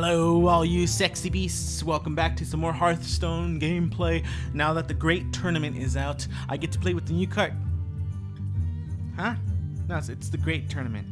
Hello all you sexy beasts, welcome back to some more Hearthstone gameplay. Now that the Great Tournament is out, I get to play with the new card. Huh? No, it's the Great Tournament.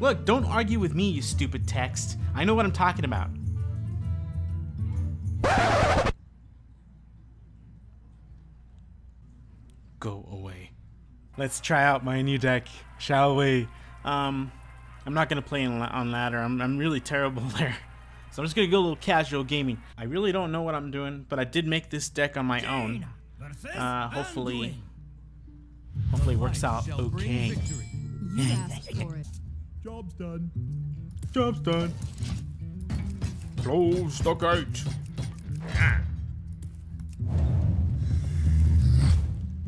Look, don't argue with me, you stupid text. I know what I'm talking about. Go away. Let's try out my new deck, shall we? I'm not gonna play on ladder. I'm really terrible there, so I'm just gonna go a little casual gaming. I really don't know what I'm doing, but I did make this deck on my own. Hopefully it works out okay. Job's done. Job's done. Close the gate.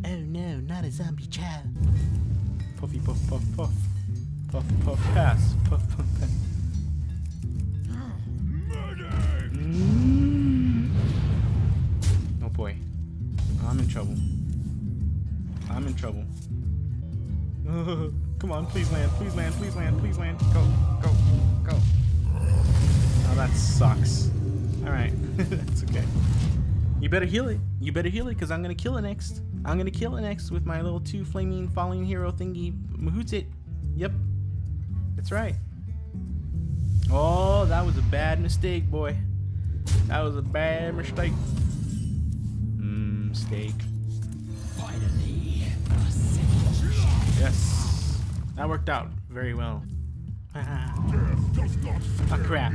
Oh no, not a zombie child. Puffy puff puff puff. Puff puff pass. Puff puff pass. Oh boy. I'm in trouble. I'm in trouble. Come on, please land, please land, please land, please land. Go, go, go. Oh, that sucks. Alright, that's okay. You better heal it. You better heal it, because I'm going to kill it next. I'm going to kill it next with my little two flaming falling hero thingy. Mahoots it. Yep. That's right. Oh, that was a bad mistake, boy. That was a bad mistake. Mistake. Finally. Yes. That worked out very well. Oh, crap.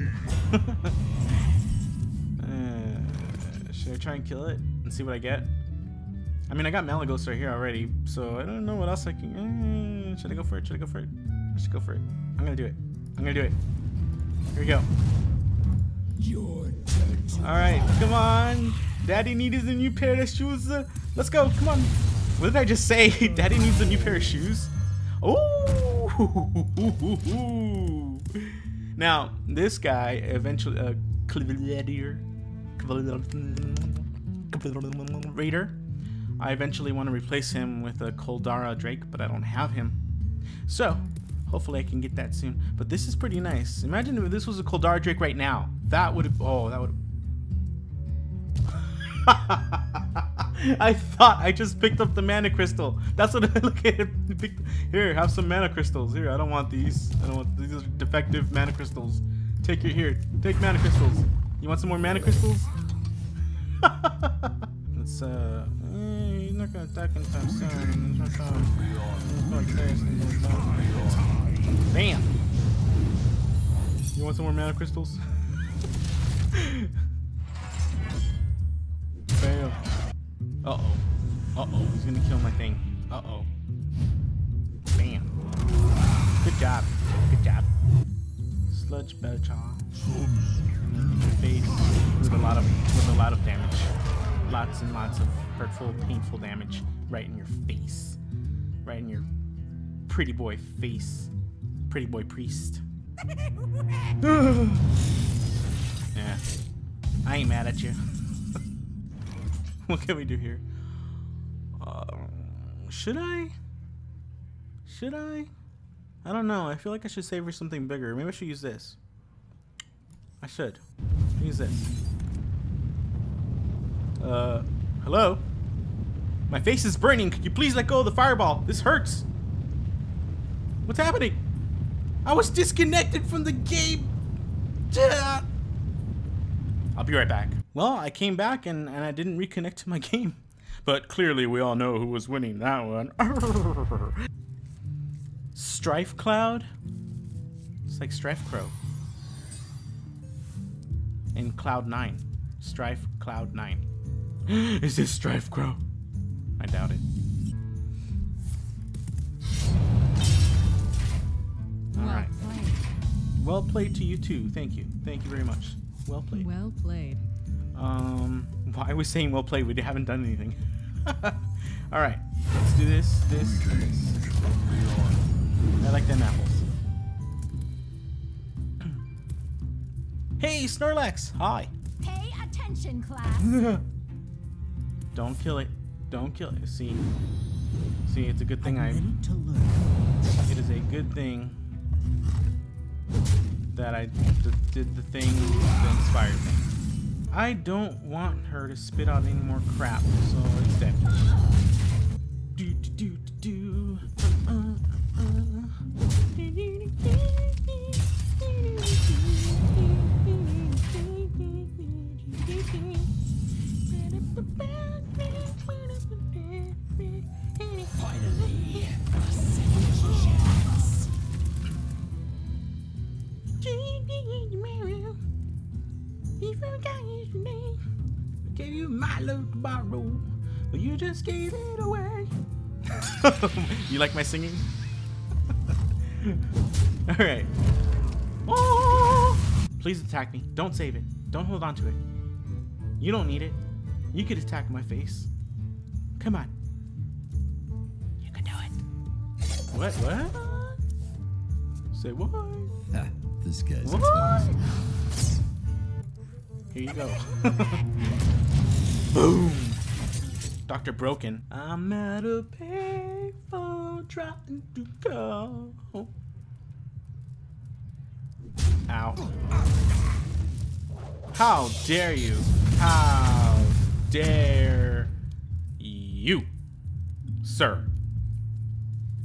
Should I try and kill it and see what I get? I mean, I got Malygos right here already, so I don't know what else I can... Should I go for it? Should I go for it? I should go for it. I'm gonna do it. I'm gonna do it. Here we go. Alright, come on. Daddy needs a new pair of shoes. Let's go, come on. What did I just say? Daddy needs a new pair of shoes? Oh! Now, this guy eventually... Clivaldier Raider. I eventually want to replace him with a Koldara Drake, but I don't have him. So, hopefully I can get that soon. But this is pretty nice. Imagine if this was a Koldara Drake right now. That would have... Oh, that would have... I thought I just picked up the mana crystal. That's what I look at. Here, have some mana crystals. Here, I don't want these. I don't want... These are defective mana crystals. Take your... Here, take mana crystals. You want some more mana crystals? Let's, he's not gonna attack anytime soon. Bam! You want some more mana crystals? Bam! Uh-oh. Uh-oh, he's gonna kill my thing. Uh-oh. Bam. Good job. Good job. Sludge Belcher. Face with a lot of damage. Lots and lots of hurtful, painful damage right in your face. Right in your pretty boy face. Pretty boy priest. Yeah. I ain't mad at you. What can we do here? Should I? Should I? I don't know. I feel like I should save for something bigger. Maybe I should use this. I should. Use this. Hello? My face is burning. Could you please let go of the fireball? This hurts. What's happening? I was disconnected from the game. I'll be right back. Well, I came back and I didn't reconnect to my game. But clearly we all know who was winning that one. Strife Cloud? It's like Strife Crow. In Cloud 9. Strife Cloud 9. Is this Strife Crow? I doubt it. Alright. Well played to you too. Thank you. Thank you very much. Well played. Well played. Well, I was saying well played. We haven't done anything. Alright. Let's do this, this, and this. I like them apples. Hey, Snorlax! Hi! Pay attention, class! Don't kill it. Don't kill it. See? See, it's a good thing I... It is a good thing that I did the thing that inspired me. I don't want her to spit out any more crap, so it's dead. You like my singing? Alright. Oh! Please attack me. Don't save it. Don't hold on to it. You don't need it. You could attack my face. Come on. You can do it. What? What? Say what? Ah, this guy's exposed. Here you go. Boom. Dr. Broken. I'm out of paper trying to go. Ow. How dare you? How dare you, sir.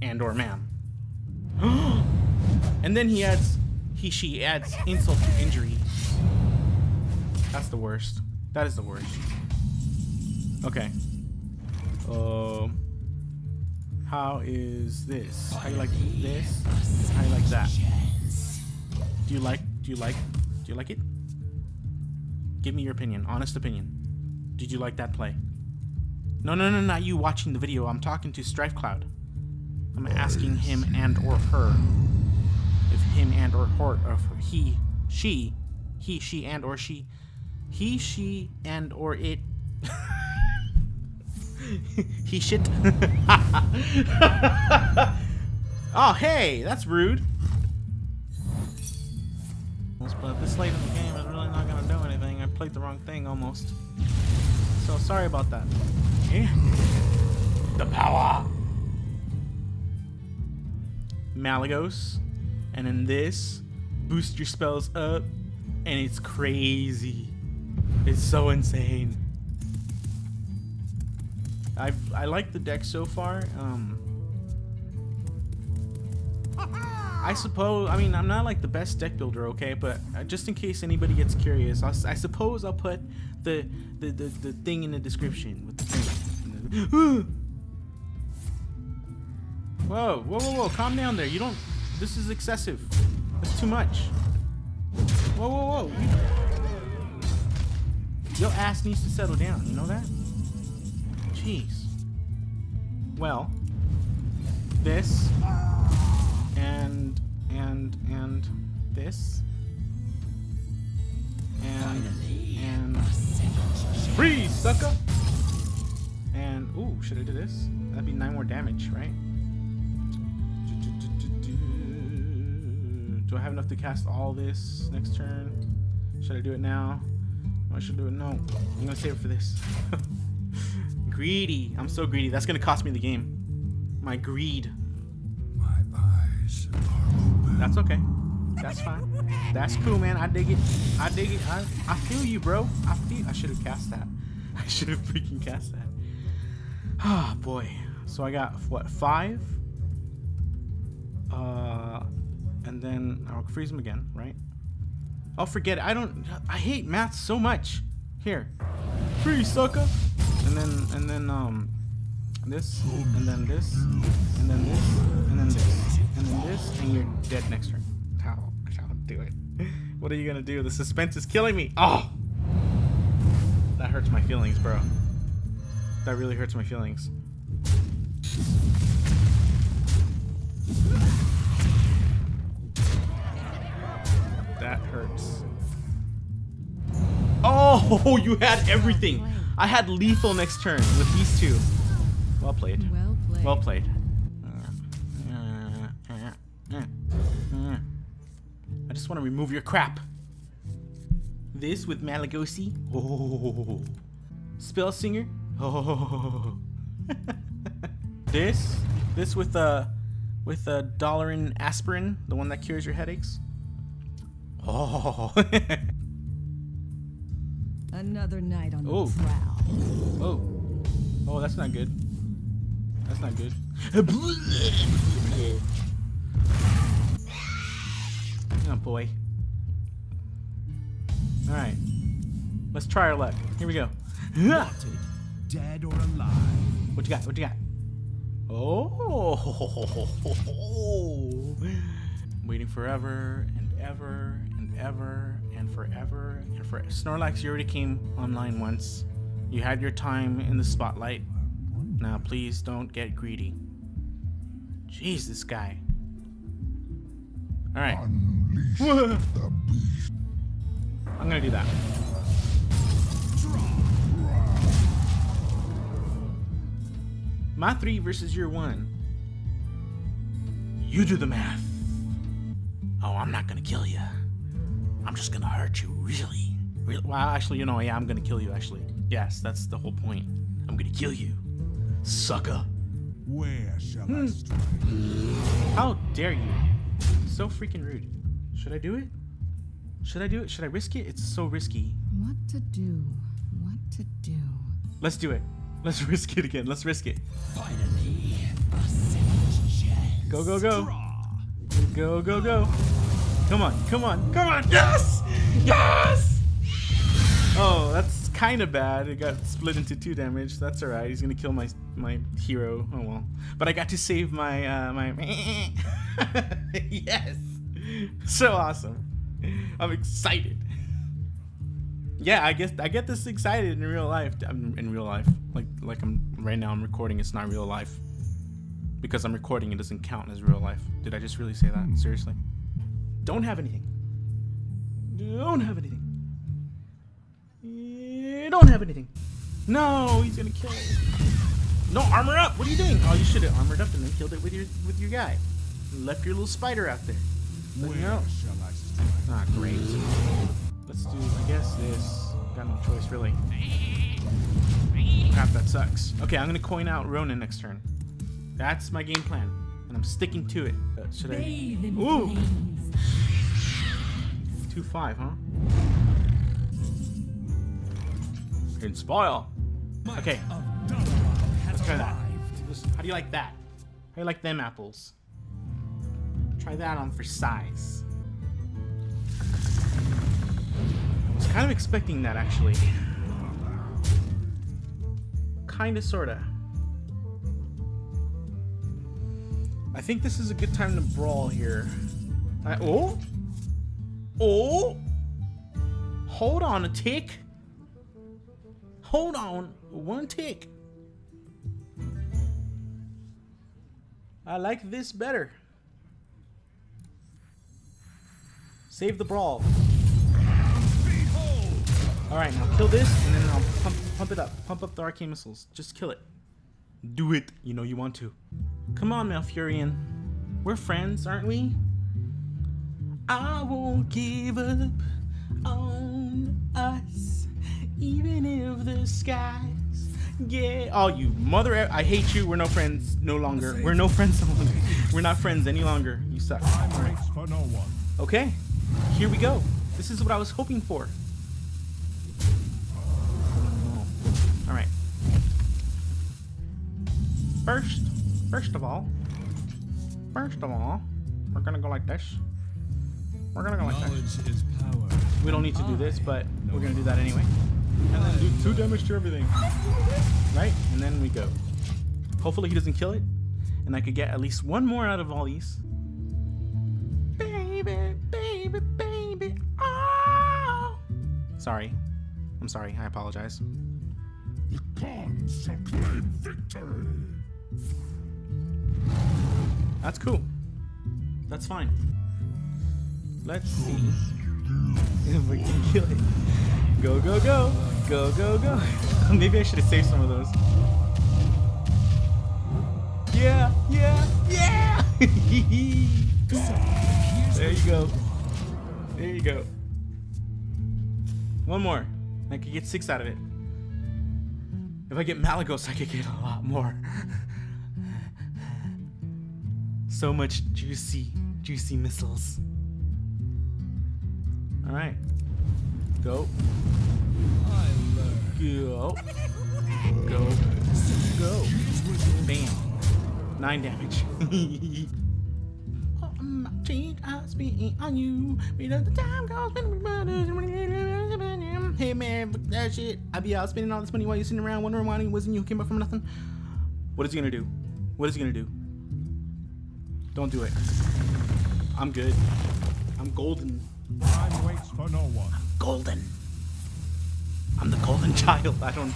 And or ma'am. And then he adds, she adds insult to injury. That's the worst. That is the worst. Okay. How is this? How do you like this? How do you like that? Do you like it? Give me your opinion, honest opinion. Did you like that play? No, not you watching the video. I'm talking to Strife Cloud. I'm asking him and or her. If him and or her, or he, she, and or she, he, she, and or it. He shit. Oh, hey, that's rude. But this late in the game is really not gonna do anything. I played the wrong thing almost. So sorry about that. Yeah. The power. Malygos, and in this, boost your spells up, and it's crazy. It's so insane. I like the deck so far. I suppose, I mean, I'm not like the best deck builder, okay, but just in case anybody gets curious, I suppose I'll put the thing in the description with the thing. Whoa, calm down there. You don't, this is excessive. That's too much. Whoa. Your ass needs to settle down, you know that? Jeez. Well, this and this and freeze, sucker. And ooh, should I do this? That'd be 9 more damage, right? Do I have enough to cast all this next turn? Should I do it now? Or I should do it? No, I'm gonna save it for this. Greedy. I'm so greedy. That's gonna cost me the game. My greed. My eyes are open. That's okay. That's fine. That's cool, man. I dig it. I dig it. I feel you, bro. I should have cast that. I should have freaking cast that. Ah, oh, boy. So I got what, 5? And then I'll freeze them again, right? I'll forget it. I hate math so much. Here. Freeze, sucker! And then this, and then this, and then this, and then this, and then this, and you're dead next turn. I'll do it. What are you gonna do? The suspense is killing me. Oh, that hurts my feelings, bro. That really hurts my feelings. That hurts. Oh, you had everything. I had lethal next turn with these two. Well played. Well played. Well played. I just want to remove your crap. This with Malagosi. Oh. Spell Singer. Oh. This with a Dalaran Aspirin, the one that cures your headaches. Oh. Another night on the prowl. Oh. Oh, that's not good. That's not good. Oh boy. All right. Let's try our luck. Here we go. Wanted, dead or alive. What you got? What you got? Oh. I'm waiting forever and ever and ever and forever and forever. Snorlax, you already came online once. You had your time in the spotlight. Now, please don't get greedy. Jeez, this guy. All right. Unleash the beast. I'm gonna do that. My 3 versus your 1. You do the math. Oh, I'm not gonna kill you. I'm just gonna hurt you, really. Well, actually, you know, yeah, I'm gonna kill you, actually. Yes, that's the whole point. I'm gonna kill you, sucker. Where shall I strike? How dare you? So freaking rude. Should I do it? Should I do it? Should I risk it? It's so risky. What to do? What to do? Let's do it. Let's risk it again. Let's risk it. Finally, a second chance. Go, go, go. Go, go, go. Come on, come on, come on. Yes! Yes! Oh, that's kind of bad. It got split into 2 damage. That's all right. He's going to kill my hero. Oh, well. But I got to save my... my. Yes! So awesome. I'm excited. Yeah, I get this excited in real life. I'm in real life, like I'm right now. I'm recording. It's not real life because I'm recording. It doesn't count as real life. Did I just really say that? Seriously? Don't have anything. Don't have anything. Don't have anything. No, he's gonna kill it. No, armor up. What are you doing? Oh, you should have armored up and then killed it with your guy. Left your little spider out there. Where shall I strike? Ah, great. Let's do, I guess, this. Got no choice, really. Crap, that sucks. Okay, I'm gonna coin out Ronin next turn. That's my game plan, and I'm sticking to it. Should I? Ooh! 2-5, huh? Didn't spoil. Okay. Let's try that. How do you like that? How do you like them apples? Try that on for size. I was kind of expecting that, actually. Kinda, sorta. I think this is a good time to brawl here. Oh? Oh? Hold on a tick. Hold on one tick. I like this better. Save the brawl. Alright, now kill this, and then I'll pump it up. Pump up the arcane missiles. Just kill it. Do it. You know you want to. Come on, Malfurion. We're friends, aren't we? I won't give up on us, even if the skies get... Oh, you mother... I hate you. We're no friends no longer. We're no friends no longer. We're not friends any longer. You suck. Right. For no one. Okay, here we go. This is what I was hoping for. First of all, we're gonna go like this. We're gonna go like this. Knowledge is power. We don't need to do this, but we're gonna do that anyway. And then do 2 damage to everything. Right? And then we go. Hopefully he doesn't kill it. And I could get at least 1 more out of all these. Baby, baby, baby. Oh! Sorry. I'm sorry. I apologize. The cons claim victory. That's cool. That's fine. Let's see if we can kill it. Go, go, go. Go, go, go. Maybe I should have saved some of those. Yeah, yeah, yeah. There you go. There you go. 1 more. I could get 6 out of it. If I get Malygos, I could get a lot more. So much juicy missiles. All right. Go. I learned. Go. Go. Go. Bam. 9 damage. Oh, my cheek, I spit on you. Because the time goes. Hey, man, fuck that shit. I be out spending all this money while you're sitting around wondering why it wasn't you who came up from nothing. What is he gonna do? What is he gonna do? Don't do it. I'm good. I'm golden. Time waits for no one. I'm golden. I'm the golden child. I don't.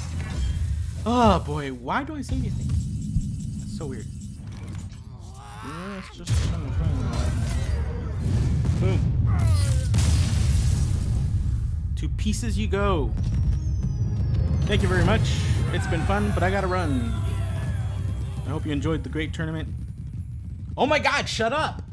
Oh boy, why do I say these things? That's so weird. Yeah, it's just something right? Boom. To pieces you go. Thank you very much. It's been fun, but I gotta run. I hope you enjoyed the great tournament. Oh my God, shut up!